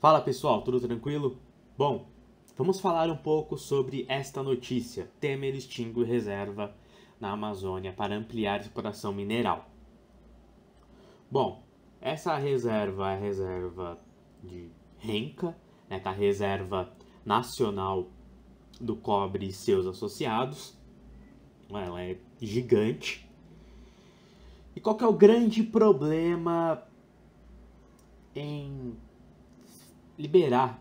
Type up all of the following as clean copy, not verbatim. Fala pessoal, tudo tranquilo? Bom, vamos falar um pouco sobre esta notícia. Temer extingue reserva na Amazônia para ampliar a exploração mineral. Bom, essa reserva é a reserva de Renca, né, a Reserva Nacional do Cobre e seus Associados. Ela é gigante. E qual que é o grande problema em liberar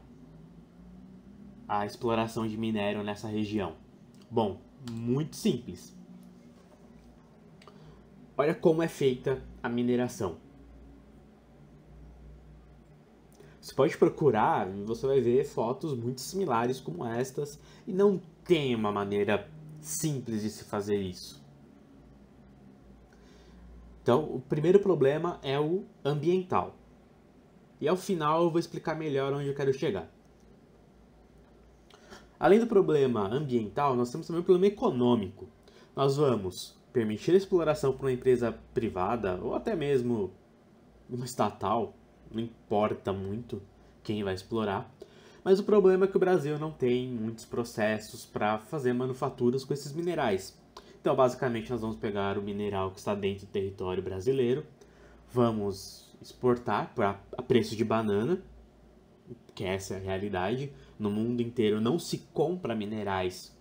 a exploração de minério nessa região? Bom, muito simples. Olha como é feita a mineração. Você pode procurar e você vai ver fotos muito similares como estas, e não tem uma maneira simples de se fazer isso. Então, o primeiro problema é o ambiental. E ao final eu vou explicar melhor onde eu quero chegar. Além do problema ambiental, nós temos também o problema econômico. Nós vamos permitir a exploração por uma empresa privada ou até mesmo uma estatal, não importa muito quem vai explorar. Mas o problema é que o Brasil não tem muitos processos para fazer manufaturas com esses minerais. Então, basicamente, nós vamos pegar o mineral que está dentro do território brasileiro, vamos exportar a preço de banana, que essa é a realidade. No mundo inteiro não se compra minerais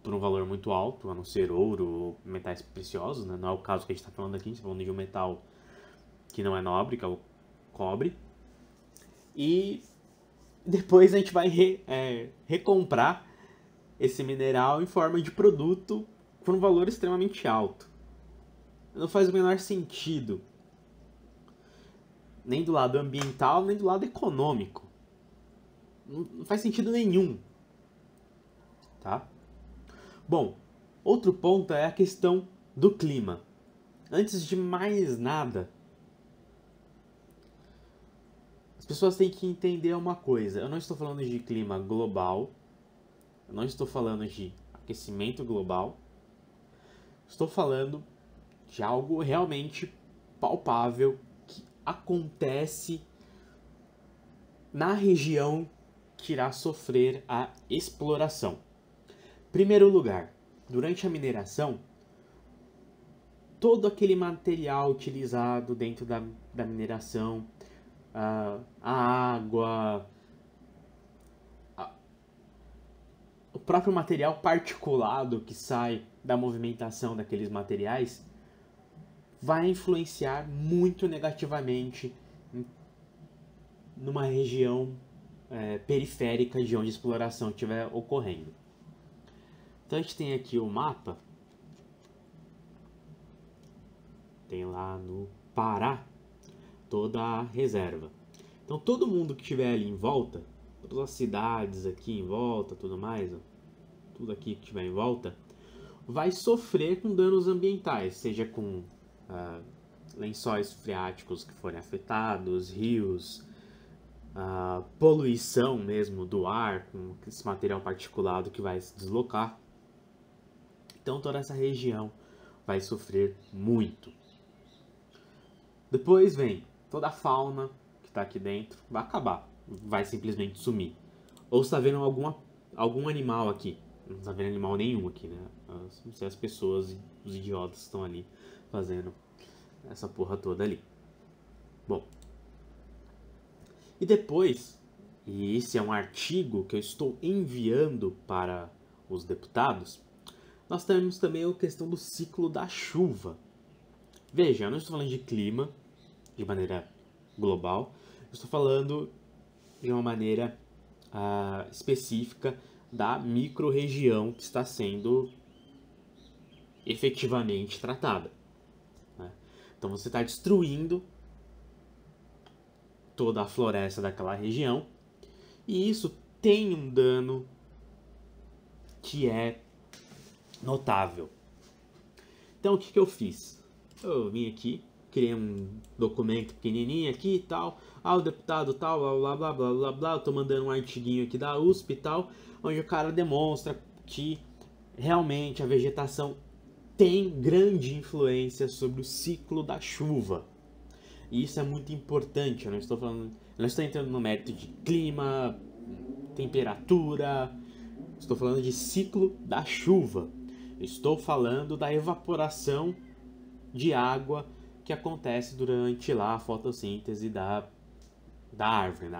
por um valor muito alto, a não ser ouro ou metais preciosos, né? Não é o caso que a gente está falando aqui, a gente está falando de um metal que não é nobre, que é o cobre. E depois a gente vai recomprar esse mineral em forma de produto por um valor extremamente alto. Não faz o menor sentido, nem do lado ambiental, nem do lado econômico. Não faz sentido nenhum, tá? Bom, outro ponto é a questão do clima. Antes de mais nada, as pessoas têm que entender uma coisa. Eu não estou falando de clima global, eu não estou falando de aquecimento global, estou falando de algo realmente palpável, acontece na região que irá sofrer a exploração. Primeiro lugar, durante a mineração, todo aquele material utilizado dentro da mineração, a água, o próprio material particulado que sai da movimentação daqueles materiais, vai influenciar muito negativamente numa região periférica de onde a exploração estiver ocorrendo. Então a gente tem aqui o mapa, tem lá no Pará toda a reserva. Então todo mundo que estiver ali em volta, todas as cidades aqui em volta, tudo mais, ó, tudo aqui que estiver em volta, vai sofrer com danos ambientais, seja com lençóis freáticos que forem afetados, rios, poluição mesmo do ar, com esse material particulado que vai se deslocar. Então toda essa região vai sofrer muito. Depois vem toda a fauna que está aqui dentro, vai acabar, vai simplesmente sumir. Ou está vendo algum animal aqui? Não está vendo animal nenhum aqui, né? Não sei, as pessoas, os idiotas que estão ali fazendo essa porra toda ali. Bom, e depois, e esse é um artigo que eu estou enviando para os deputados, nós temos também a questão do ciclo da chuva. Veja, eu não estou falando de clima de maneira global, eu estou falando de uma maneira específica da micro-região que está sendo efetivamente tratada. Então você está destruindo toda a floresta daquela região, e isso tem um dano que é notável. Então o que eu fiz? Eu vim aqui, criei um documento pequenininho aqui e tal, o deputado tal, blá blá blá blá blá, eu tô mandando um artiguinho aqui da USP e tal, onde o cara demonstra que realmente a vegetação tem grande influência sobre o ciclo da chuva. E isso é muito importante. Eu não estou falando, não estou entrando no mérito de clima, temperatura, estou falando de ciclo da chuva. Estou falando da evaporação de água que acontece durante lá a fotossíntese da árvore,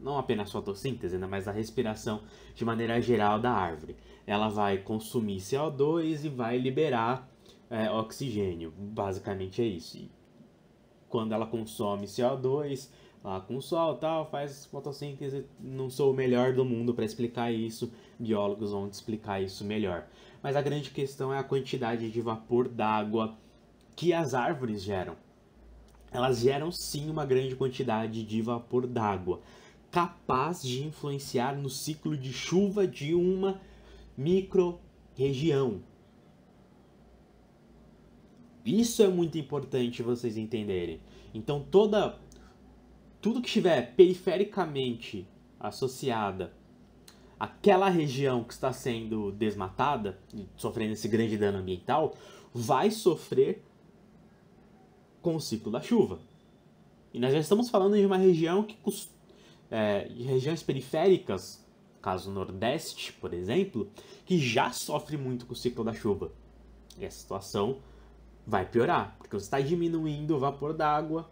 não apenas fotossíntese, né, mas a respiração de maneira geral da árvore. Ela vai consumir CO2 e vai liberar oxigênio, basicamente é isso. E quando ela consome CO2, lá com o sol tal, faz fotossíntese. Não sou o melhor do mundo para explicar isso, biólogos vão te explicar isso melhor. Mas a grande questão é a quantidade de vapor d'água que as árvores geram. Elas geram sim uma grande quantidade de vapor d'água, capaz de influenciar no ciclo de chuva de uma micro-região. Isso é muito importante vocês entenderem. Então tudo que estiver perifericamente associada àquela região que está sendo desmatada, sofrendo esse grande dano ambiental, vai sofrer com o ciclo da chuva. E nós já estamos falando de uma região que de regiões periféricas, caso Nordeste, por exemplo, que já sofre muito com o ciclo da chuva. E a situação vai piorar, porque você está diminuindo o vapor d'água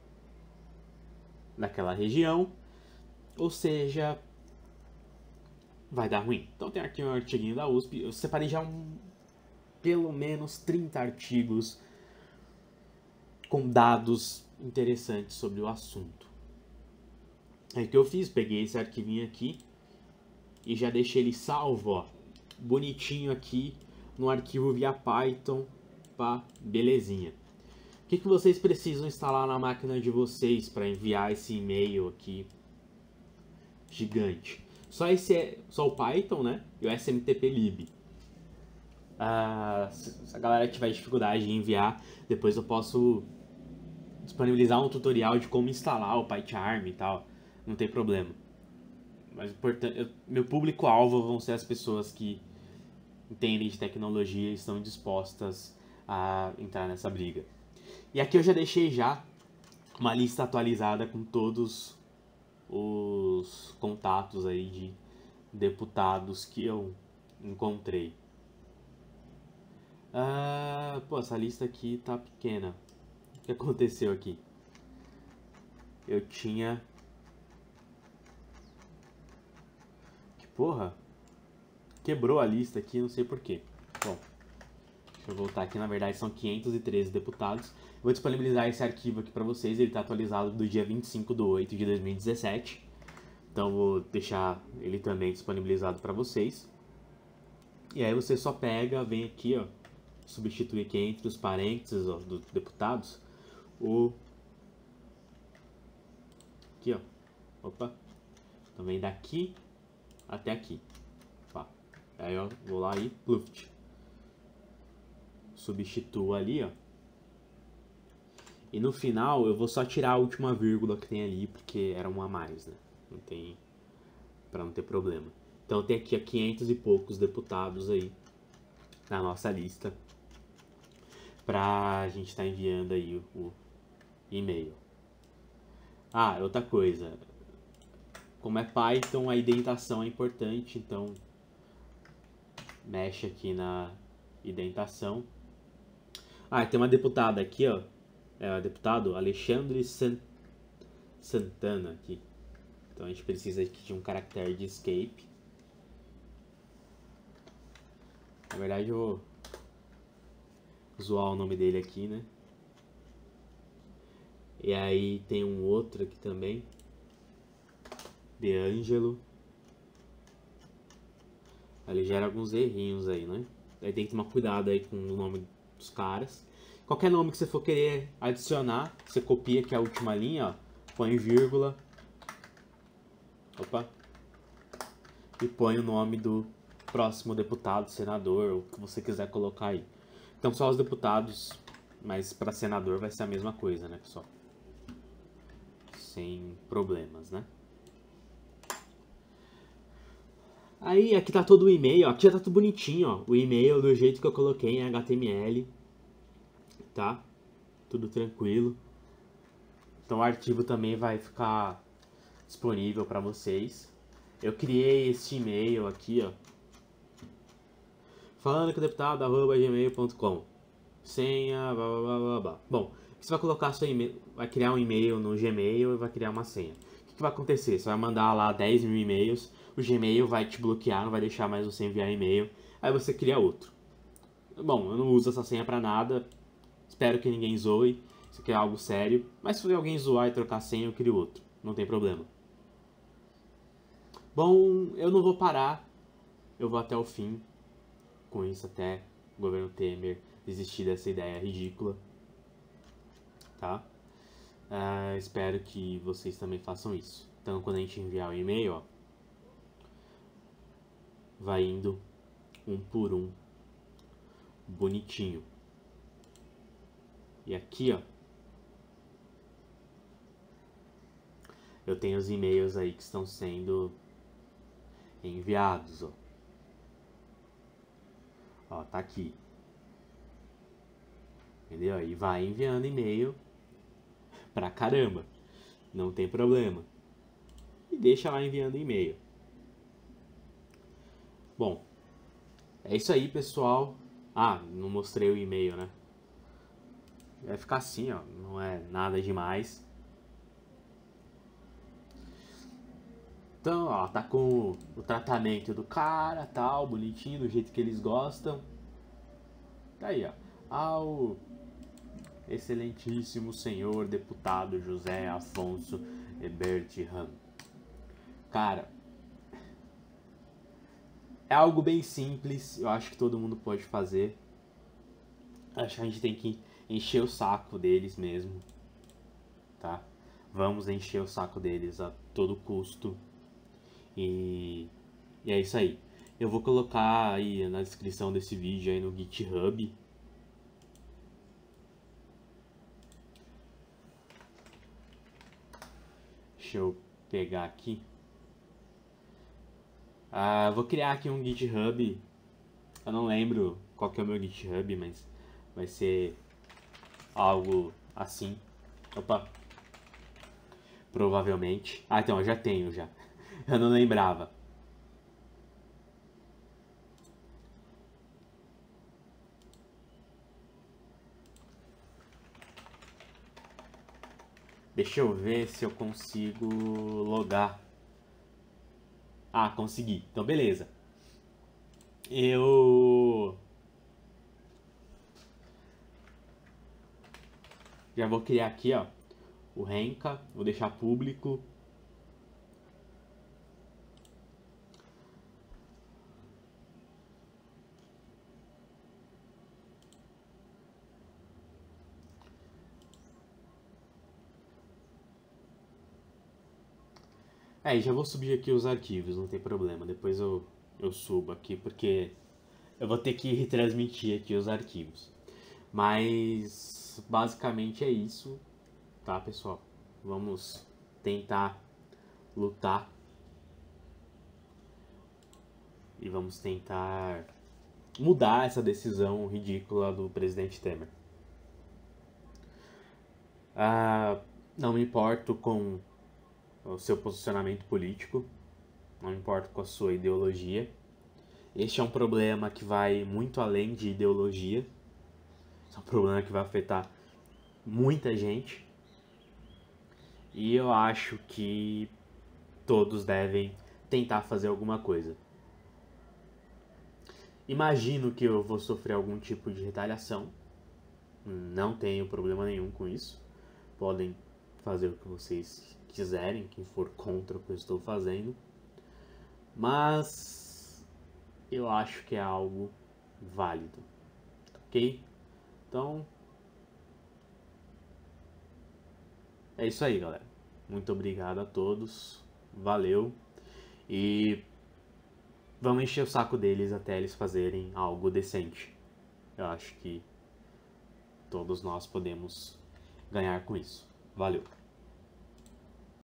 naquela região, ou seja, vai dar ruim. Então tem aqui um artiguinho da USP, eu separei já pelo menos 30 artigos com dados interessantes sobre o assunto. Aí o que eu fiz, peguei esse arquivinho aqui e já deixei ele salvo, ó, bonitinho aqui no arquivo via Python, pá, belezinha. O que vocês precisam instalar na máquina de vocês para enviar esse e-mail aqui gigante? Só o Python, né? E o SMTP lib. Se a galera tiver dificuldade em enviar, depois eu posso disponibilizar um tutorial de como instalar o PyCharm e tal. Não tem problema. Mas meu público-alvo vão ser as pessoas que entendem de tecnologia e estão dispostas a entrar nessa briga. E aqui eu já deixei já uma lista atualizada com todos os contatos aí de deputados que eu encontrei. Pô, essa lista aqui tá pequena. O que aconteceu aqui? Eu tinha... Porra, quebrou a lista aqui, não sei porquê. Bom, deixa eu voltar aqui, na verdade são 513 deputados. Vou disponibilizar esse arquivo aqui pra vocês, ele está atualizado do dia 25/8/2017. Então vou deixar ele também disponibilizado pra vocês. E aí você só pega, vem aqui, ó, substitui aqui entre os parênteses, ó, dos deputados, aqui, ó, opa, então vem daqui até aqui, pá. Aí eu vou lá e pluft, substituo ali, ó, e no final eu vou só tirar a última vírgula que tem ali, porque era uma a mais, né, não tem, pra não ter problema. Então tem aqui 500 e poucos deputados aí na nossa lista pra gente tá enviando aí o e-mail. Ah, outra coisa, como é Python, a indentação é importante, então mexe aqui na indentação. Ah, tem uma deputada aqui, ó, é o deputado Alexandre Santana aqui. Então a gente precisa aqui de um caractere de escape. Na verdade eu vou zoar o nome dele aqui, né? E aí tem um outro aqui também. De Ângelo. Ele gera alguns errinhos aí, né? Aí tem que tomar cuidado aí com o nome dos caras. Qualquer nome que você for querer adicionar, você copia aqui a última linha, ó, põe vírgula. Opa. E põe o nome do próximo deputado, senador, o que você quiser colocar aí. Então só os deputados, mas para senador vai ser a mesma coisa, né, pessoal? Sem problemas, né? Aí aqui tá todo o e-mail, ó. Aqui já tá tudo bonitinho, ó, o e-mail do jeito que eu coloquei em HTML, tá? Tudo tranquilo. Então o arquivo também vai ficar disponível para vocês. Eu criei este e-mail aqui, ó, falando com o deputado, @gmail.com, senha, blá, blá, blá, blá. Bom, você vai colocar seu e-mail, vai criar um e-mail no Gmail e vai criar uma senha. O que vai acontecer? Você vai mandar lá 10 mil e-mails, o Gmail vai te bloquear, não vai deixar mais você enviar e-mail, aí você cria outro. Bom, eu não uso essa senha pra nada, espero que ninguém zoe, isso aqui é algo sério, mas se alguém zoar e trocar a senha, eu crio outro, não tem problema. Bom, eu não vou parar, eu vou até o fim, com isso até o governo Temer desistir dessa ideia ridícula, tá? Espero que vocês também façam isso. Então, quando a gente enviar o e-mail, ó, vai indo um por um, bonitinho. E aqui, ó, eu tenho os e-mails aí que estão sendo enviados, ó. Ó, tá aqui. Entendeu? E vai enviando e-mail pra caramba, não tem problema, e deixa lá enviando e-mail. Bom, é isso aí, pessoal. Ah, não mostrei o e-mail, né? Vai ficar assim, ó, não é nada demais. Então, ó, tá com o tratamento do cara, tal, bonitinho, do jeito que eles gostam. Tá aí, ó, ao excelentíssimo senhor deputado José Afonso Ebert Hahn. Cara, é algo bem simples, eu acho que todo mundo pode fazer. Acho que a gente tem que encher o saco deles mesmo, tá? Vamos encher o saco deles a todo custo. E é isso aí. Eu vou colocar aí na descrição desse vídeo aí no GitHub. Deixa eu pegar aqui. Vou criar aqui um GitHub. Eu não lembro qual que é o meu GitHub, mas vai ser algo assim. Opa. Provavelmente. Ah, então, eu já tenho já. Eu não lembrava. Deixa eu ver se eu consigo logar. Ah, consegui. Então, beleza. Eu já vou criar aqui, ó, o Renca. Vou deixar público. E já vou subir aqui os arquivos, não tem problema. Depois eu subo aqui, porque eu vou ter que retransmitir aqui os arquivos. Mas basicamente é isso, tá, pessoal? Vamos tentar lutar. E vamos tentar mudar essa decisão ridícula do presidente Temer. Não me importo com o seu posicionamento político, não importa com a sua ideologia. Este é um problema que vai muito além de ideologia. Esse é um problema que vai afetar muita gente. E eu acho que todos devem tentar fazer alguma coisa. Imagino que eu vou sofrer algum tipo de retaliação. Não tenho problema nenhum com isso. Podem fazer o que vocês quiserem, quem for contra o que eu estou fazendo, mas eu acho que é algo válido, ok? Então, é isso aí, galera. Muito obrigado a todos, valeu, e vamos encher o saco deles até eles fazerem algo decente. Eu acho que todos nós podemos ganhar com isso. Valeu!